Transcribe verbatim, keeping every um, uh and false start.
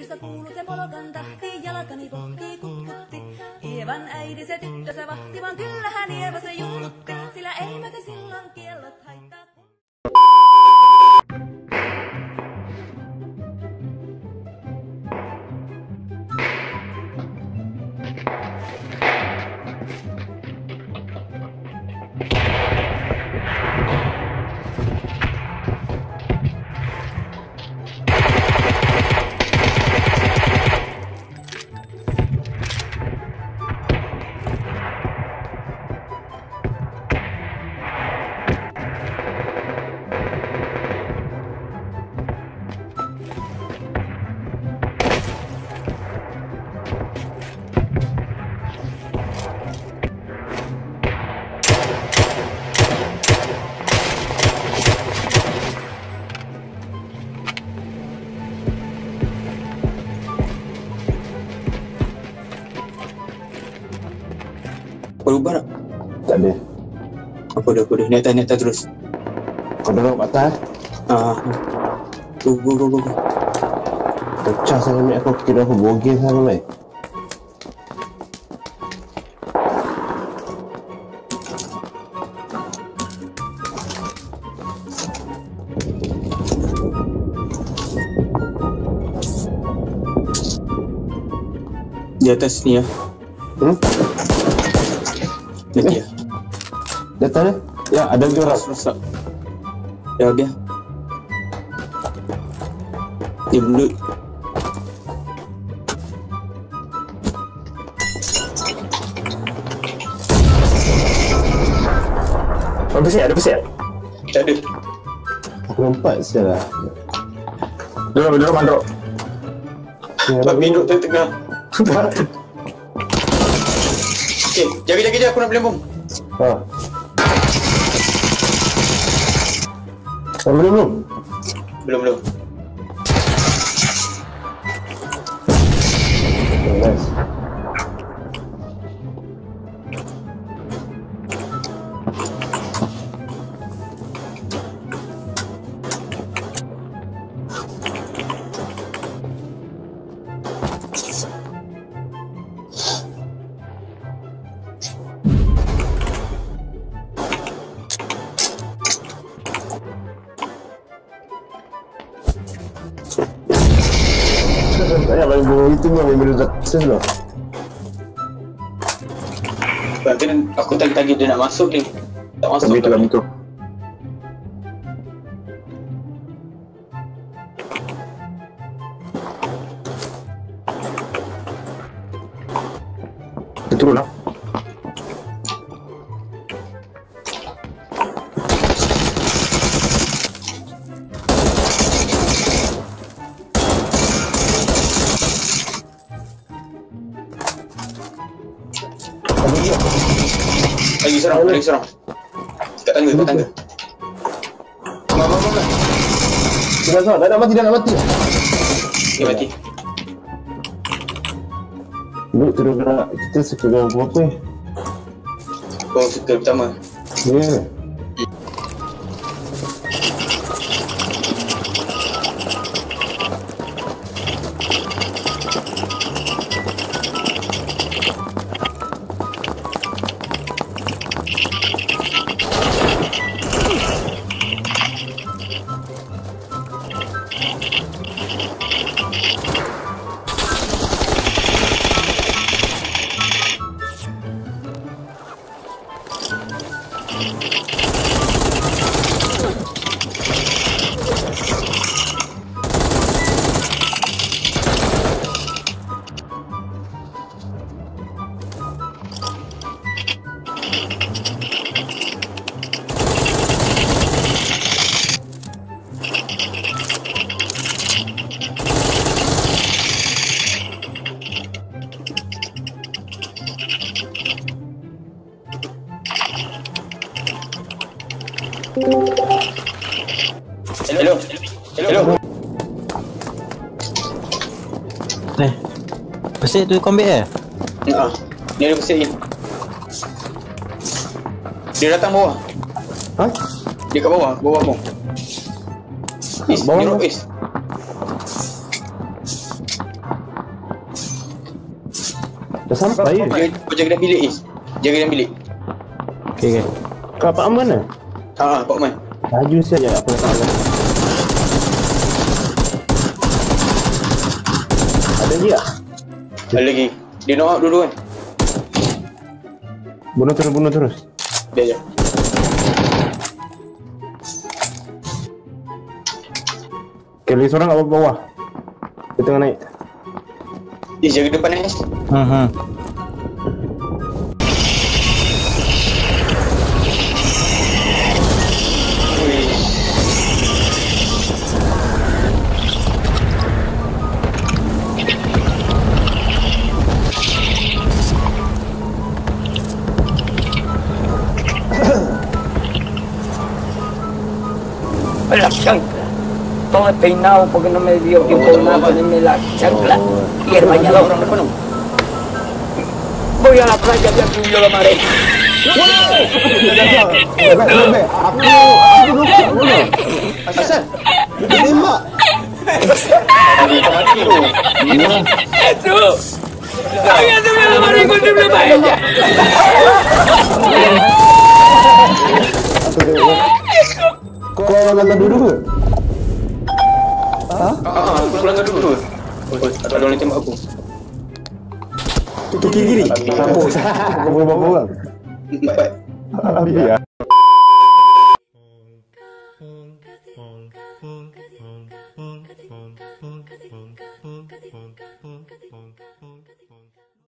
Korista kuului se polkan tahti, jalkani pohtii kutkutti. Ievan äiti se tyttö se vahti, vaan kyllähän Eeva se julkutti. Sillä ei mätä silloin kiellot haittaa. Berubah tak? Tak ada. Apa dah, apa dah. Naik atas, naik atas terus. Kau dorong kat atas? Haa. Go, go, go, go. Pecah sangat ambil aku. Kira aku bogeh sangat, baik. Di atas ni lah. Hmm? Lagi eh. Dia tak ada? Ya, ada gerak. Rosak. Ya, dia Dia belut. Ada pesek? Ada pesek? Tak ada. Aku nampak sial lah. Dorang, dorang mandok. Babi duduk tengah. Okey, jaga-jaga je, aku nak beli bom. Haa. Dah belum belum? Belum belum. Okay, nice. Tak payah bagi bunga itu ni, ambil benda tak akses lah. Bahagian aku tadi-tadi dia nak masuk ni. Tak masuk tak boleh. Dia turun lah. Lagi serang, lagi serang. Dekat tangga, dekat tangga. Mak, mak, mak. Sudah, sudah. Dah nak mati, dah nak mati. Dia mati. Duduk terus gerak. Kita suka dengan berapa ni? Oh, suka pertama. Ya. Yeah. Hello. Hello. Eh. Pesek tu combat eh? Ha. Ni ada pesek ni. Dia datang bawah. Ha? Dia kat bawah, bawah bom. Is, bawah. Is. Dah sampai ke? Ya? Kau jaga dalam bilik, Is. Jaga dalam bilik. Okay, guys. Kau Pak Aman lah? Haa, Pak Aman. Laju saja nak apa nak tahu. Ada lagi tak? Ada lagi. Dia knock out dulu kan? Bunuh terus, bunuh terus. Biar je. Okay, lagi seorang kat bawah. Dia tengah naik. Eh, jaga depan ni. Haa, haa. La chancla, todo despeinado porque no me dio tiempo nada para ponerme la chancla y el bañador. Voy a la playa, ya subió la marea. Kau langgan dulu ke? Haa? Haa, aku langgan dulu ke? Oh, tak ada orang yang tembak aku. Itu kiri-kiri? Sampuk. Berapa orang? Empat. Habis lah.